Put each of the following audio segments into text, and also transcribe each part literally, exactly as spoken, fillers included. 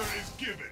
Order is given.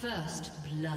First blood.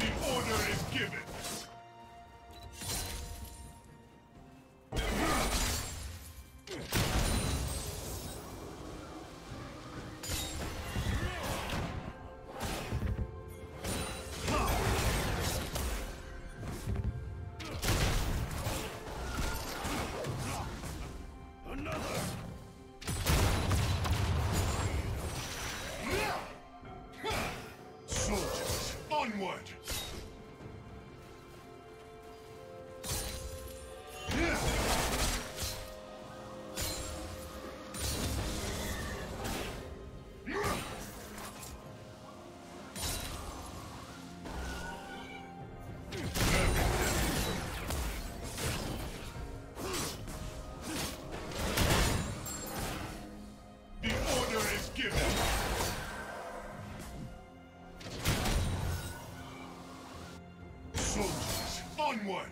The order Onward! Onward!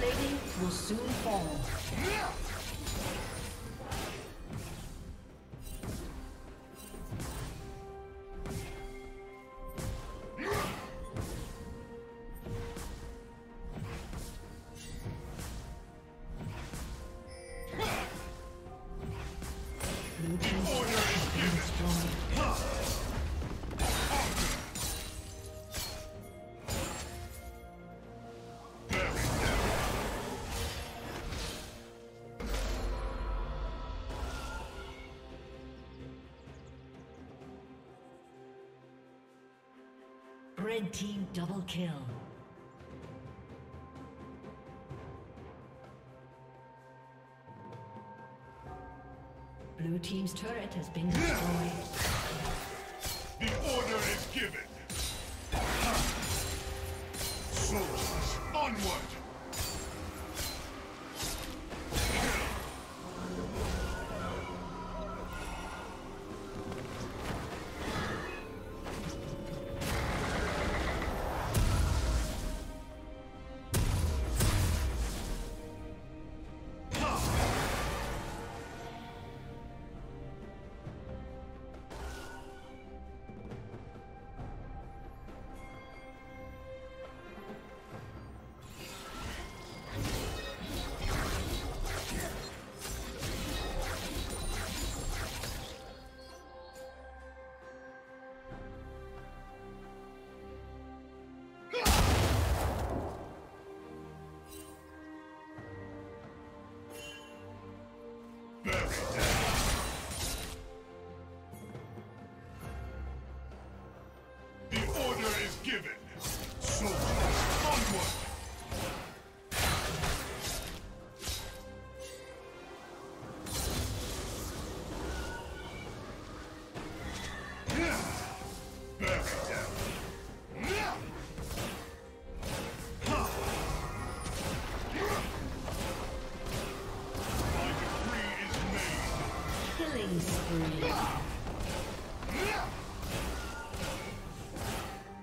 plating will soon fall. Red team double kill. Blue team's turret has been destroyed. The order is given. Soldiers, onward!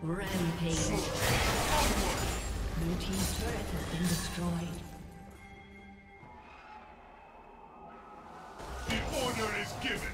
Rampage. Blue team's turret has been destroyed. The order is given.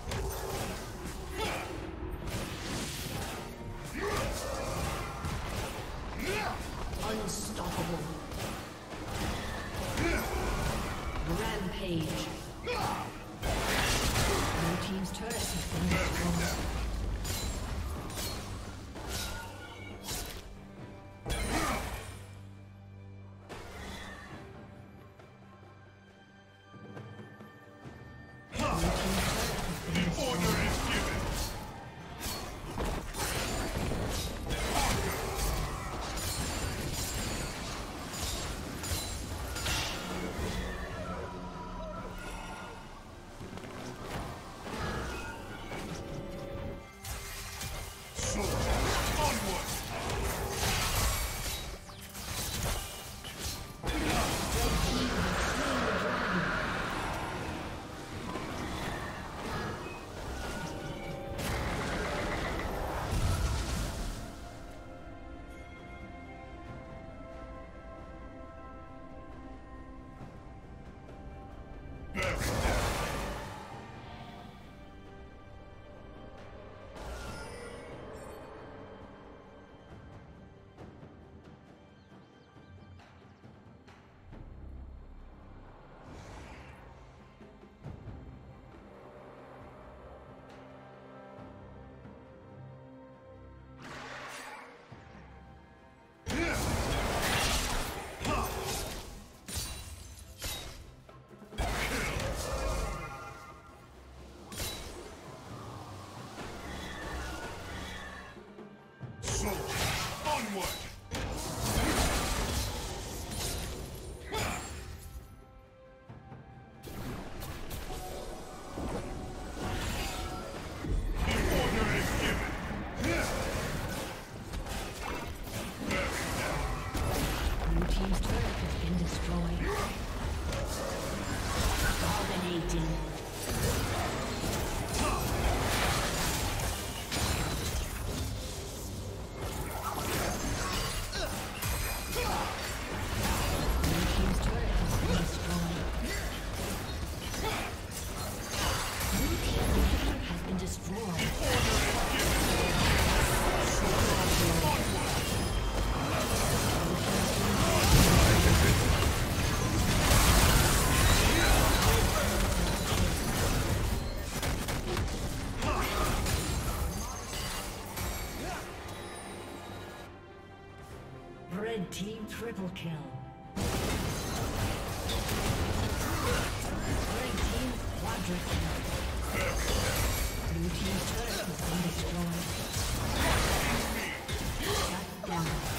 Team's turret Team triple kill. Red team quadra kill. Blue team's turret has been destroyed. Shut down.